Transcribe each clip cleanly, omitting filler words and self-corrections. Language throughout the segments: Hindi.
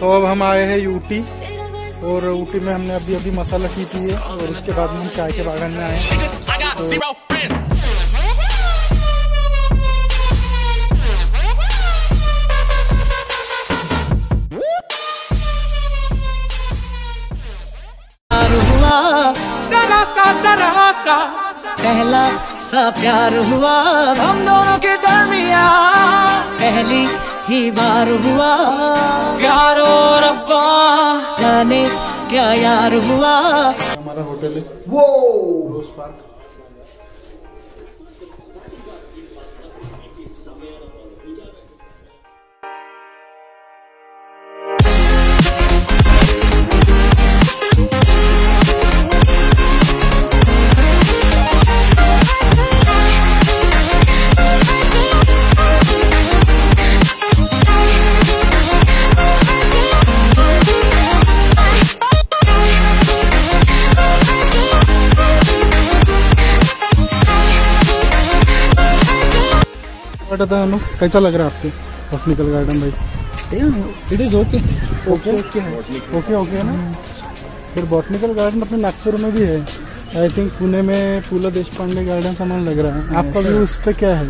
तो अब हम आए हैं यूटी और ऊटी में हमने अभी अभी मसाला की थी और उसके बाद हम चाय के बागान में आए हैं। सा पहला सा प्यार हुआ हम दोनों के दरमिया, पहली ही बार हुआ यारो रब्बा जाने क्या यार हुआ। हमारा होटल है वो रोज पार्क। कैसा लग रहा है आपको बॉटनिकल गार्डन भाई? It is okay okay okay okay okay है ना। फिर बॉटनिकल गार्डन अपने नागपुर में भी है, आई थिंक पुणे में पूला देशपांडे गार्डन समान लग रहा है। आपका व्यू उस पर क्या है?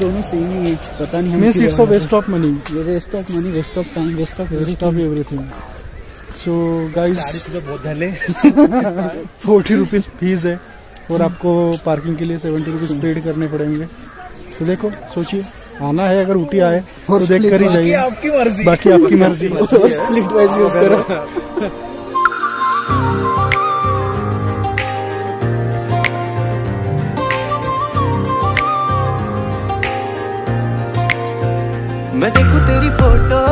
दोनों सेम ही, पता नहीं हमें सिर्फ waste of money, waste of money, waste of time, waste of everything. So guys बहुत डाले 40 रुपीज़ फीस है और आपको पार्किंग के लिए 70 रुपीज़ पेड करने पड़ेंगे। तो देखो, सोचिए, आना है अगर ऊटी आए और देख कर ही जाइए, आपकी मर्जी, बाकी आपकी मर्जी। स्प्लिट वाइज यूज करो। मैं देखूं तेरी फोटो।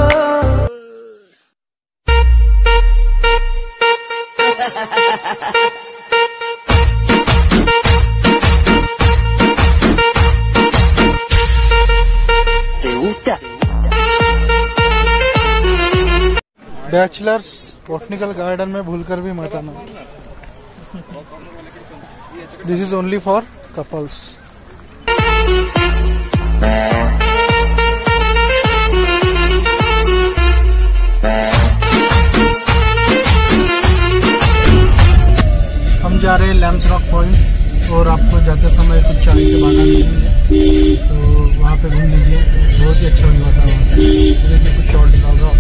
बैचलर्स बॉटनिकल गार्डन में भूलकर भी मत आना। This is only for couples. हम जा रहे हैं लैम्सलाइड पॉइंट और आपको जाते समय कुछ चाय के बागान मिलेंगे, तो वहाँ पे घूम लीजिए, बहुत ही अच्छा हुआ था। कुछ शॉर्ट्स डालूंगा।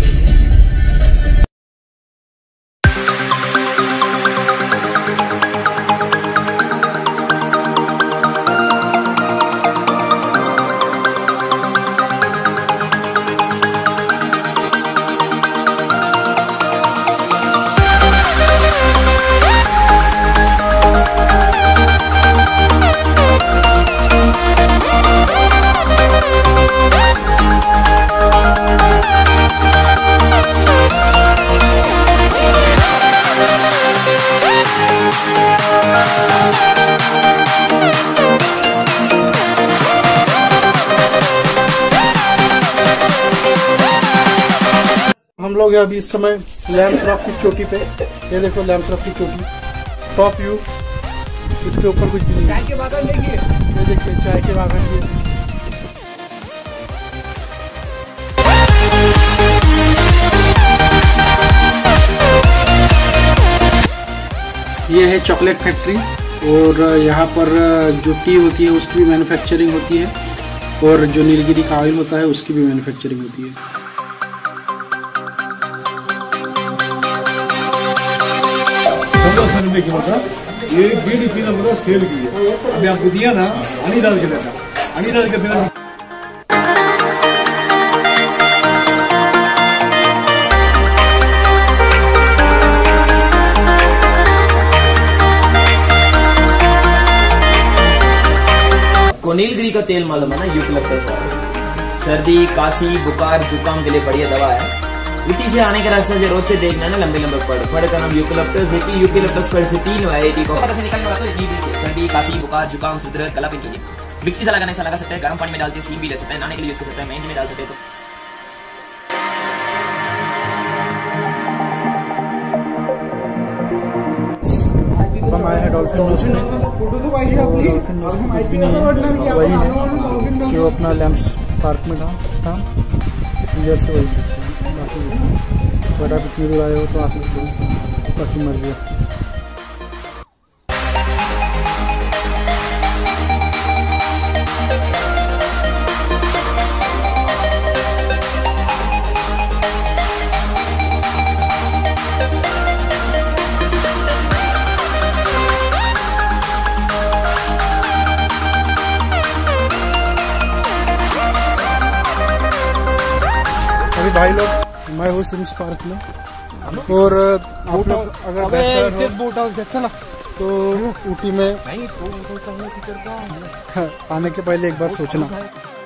लोग अभी इस समय लैम्सरा की चोटी पे, ये देखो लैम्सरा की चोटी, टॉप व्यू, इसके ऊपर कुछ भी नहीं है। ये देखिए चाय के बागान के। ये है चॉकलेट फैक्ट्री और यहाँ पर जो टी होती है उसकी भी मैन्युफैक्चरिंग होती है और जो नीलगिरी का ऑयल होता है उसकी भी मैन्युफैक्चरिंग होती है। ये मतलब सेल की है। अभी आपको दिया ना अनिदाल के लेता, अनिदाल के बिना आपको नीलगिरी का तेल मालूम है ना, यूकलिप्टस का। सर्दी, कासी, बुखार, जुकाम के लिए बढ़िया दवा है। ऊटी से आने के रास्ते से रोज से देखना है ना लंबे पेड़ का नाम यूकलिप्टस है कि यूकलिप्टस पेड़ से 3 वैरायटी को निकलने वाला तो सर्दी, कासी, बुखार, जुकाम, सिद्र, गला के लिए मिक्सी से लगाने से लगा सकते हैं, गर्म पानी में डालते हैं, स्टीम भी ले सकते हैं, नहाने के लिए यूज कर सकते हैं, मेहंदी में डाल सकते हैं। तो डॉल्फिन अपना लैम्स पार्क में था, जैसे बाकी बड़ा कुछ भी आए हो तो आप कैसी मर्जी है। भाई लोग मैं हूँ सिम्स पार्क में और आप लोग अगर बेहतर तो ऊटी में आने के पहले एक बार सोचना।